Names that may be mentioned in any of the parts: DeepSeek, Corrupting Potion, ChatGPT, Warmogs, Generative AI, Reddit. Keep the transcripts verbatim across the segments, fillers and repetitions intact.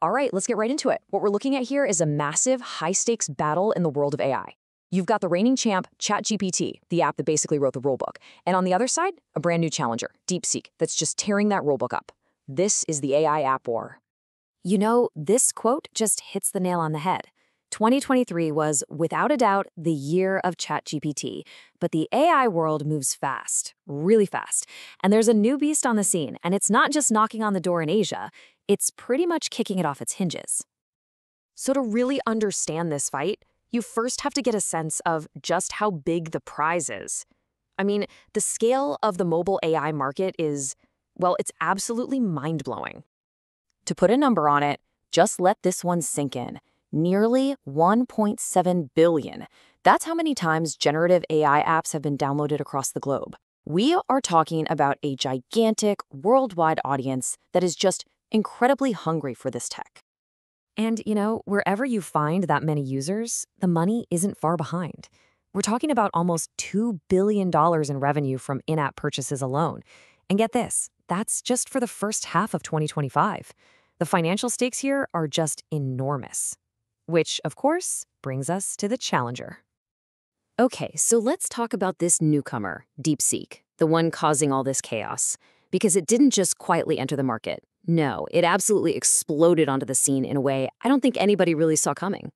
All right, let's get right into it. What we're looking at here is a massive, high-stakes battle in the world of A I. You've got the reigning champ, ChatGPT, the app that basically wrote the rulebook. And on the other side, a brand new challenger, DeepSeek, that's just tearing that rulebook up. This is the A I app war. You know, this quote just hits the nail on the head. twenty twenty-three was, without a doubt, the year of ChatGPT. But the A I world moves fast, really fast. And there's a new beast on the scene, and it's not just knocking on the door in Asia. It's pretty much kicking it off its hinges. So to really understand this fight, you first have to get a sense of just how big the prize is. I mean, the scale of the mobile A I market is, well, it's absolutely mind-blowing. To put a number on it, just let this one sink in. Nearly one point seven billion. That's how many times generative A I apps have been downloaded across the globe. We are talking about a gigantic worldwide audience that is just incredibly hungry for this tech. And, you know, wherever you find that many users, the money isn't far behind. We're talking about almost two billion dollars in revenue from in-app purchases alone. And get this, that's just for the first half of twenty twenty-five. The financial stakes here are just enormous. Which, of course, brings us to the challenger. Okay, so let's talk about this newcomer, DeepSeek, the one causing all this chaos. Because it didn't just quietly enter the market. No, it absolutely exploded onto the scene in a way I don't think anybody really saw coming.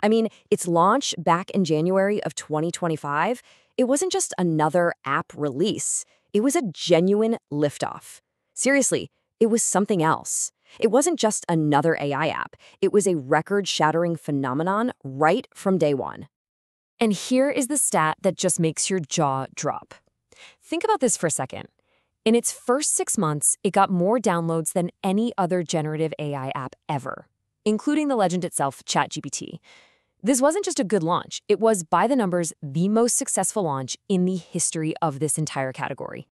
I mean, its launch back in January of twenty twenty-five, it wasn't just another app release. It was a genuine liftoff. Seriously, it was something else. It wasn't just another A I app. It was a record-shattering phenomenon right from day one. And here is the stat that just makes your jaw drop. Think about this for a second. In its first six months, it got more downloads than any other generative A I app ever, including the legend itself, ChatGPT. This wasn't just a good launch. It was, by the numbers, the most successful launch in the history of this entire category.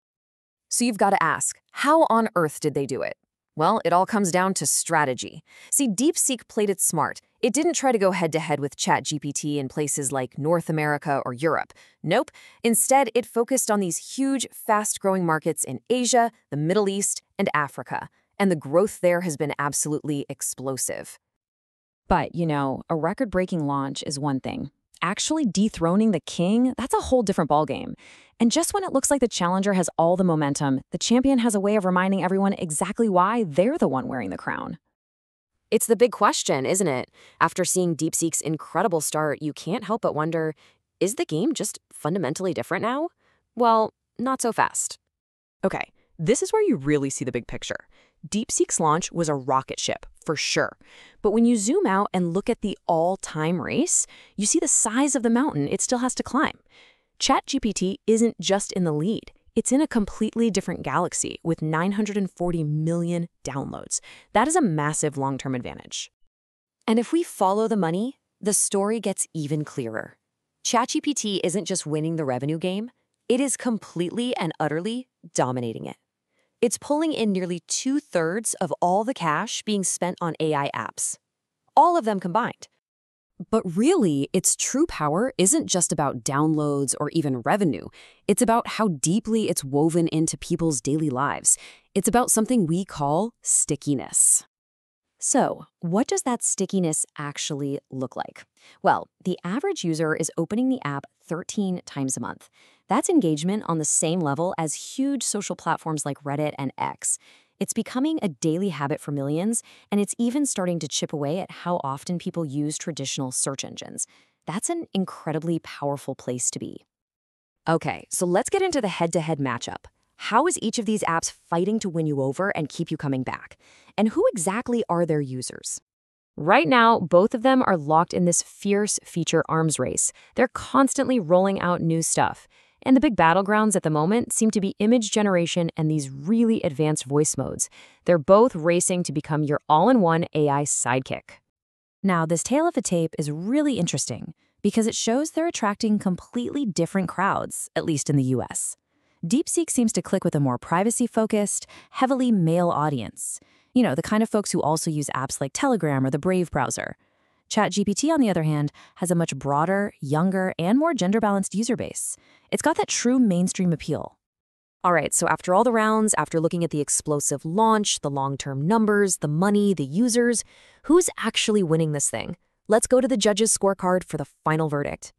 So you've got to ask, how on earth did they do it? Well, it all comes down to strategy. See, DeepSeek played it smart. It didn't try to go head-to-head with ChatGPT in places like North America or Europe. Nope. Instead, it focused on these huge, fast-growing markets in Asia, the Middle East, and Africa. And the growth there has been absolutely explosive. But, you know, a record-breaking launch is one thing. Actually dethroning the king, that's a whole different ballgame. And just when it looks like the challenger has all the momentum, the champion has a way of reminding everyone exactly why they're the one wearing the crown. It's the big question, isn't it? After seeing DeepSeek's incredible start, you can't help but wonder, is the game just fundamentally different now? Well, not so fast. Okay, this is where you really see the big picture. DeepSeek's launch was a rocket ship, for sure. But when you zoom out and look at the all-time race, you see the size of the mountain it still has to climb. ChatGPT isn't just in the lead. It's in a completely different galaxy with nine hundred forty million downloads. That is a massive long-term advantage. And if we follow the money, the story gets even clearer. ChatGPT isn't just winning the revenue game. It is completely and utterly dominating it. It's pulling in nearly two-thirds of all the cash being spent on A I apps, all of them combined. But really, its true power isn't just about downloads or even revenue. It's about how deeply it's woven into people's daily lives. It's about something we call stickiness. So, what does that stickiness actually look like? Well, the average user is opening the app thirteen times a month. That's engagement on the same level as huge social platforms like Reddit and X. It's becoming a daily habit for millions, and it's even starting to chip away at how often people use traditional search engines. That's an incredibly powerful place to be. Okay, so let's get into the head-to-head matchup. How is each of these apps fighting to win you over and keep you coming back? And who exactly are their users? Right now, both of them are locked in this fierce feature arms race. They're constantly rolling out new stuff. And the big battlegrounds at the moment seem to be image generation and these really advanced voice modes. They're both racing to become your all-in-one A I sidekick. Now, this tale of the tape is really interesting because it shows they're attracting completely different crowds, at least in the U S DeepSeek seems to click with a more privacy-focused, heavily male audience. You know, the kind of folks who also use apps like Telegram or the Brave browser. ChatGPT, on the other hand, has a much broader, younger, and more gender-balanced user base. It's got that true mainstream appeal. All right, so after all the rounds, after looking at the explosive launch, the long-term numbers, the money, the users, who's actually winning this thing? Let's go to the judges' scorecard for the final verdict.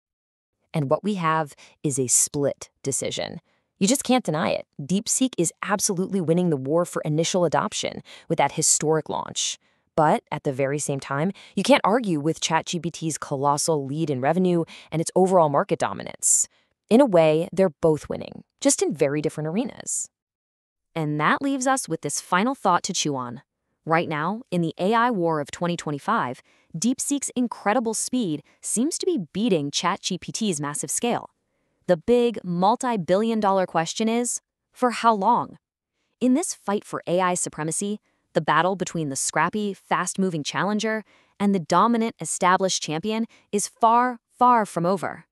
And what we have is a split decision. You just can't deny it. DeepSeek is absolutely winning the war for initial adoption with that historic launch. But at the very same time, you can't argue with ChatGPT's colossal lead in revenue and its overall market dominance. In a way, they're both winning, just in very different arenas. And that leaves us with this final thought to chew on. Right now, in the A I war of twenty twenty-five, DeepSeek's incredible speed seems to be beating ChatGPT's massive scale. The big, multi-billion dollar question is, for how long? In this fight for A I supremacy, the battle between the scrappy, fast-moving challenger and the dominant, established champion is far, far from over.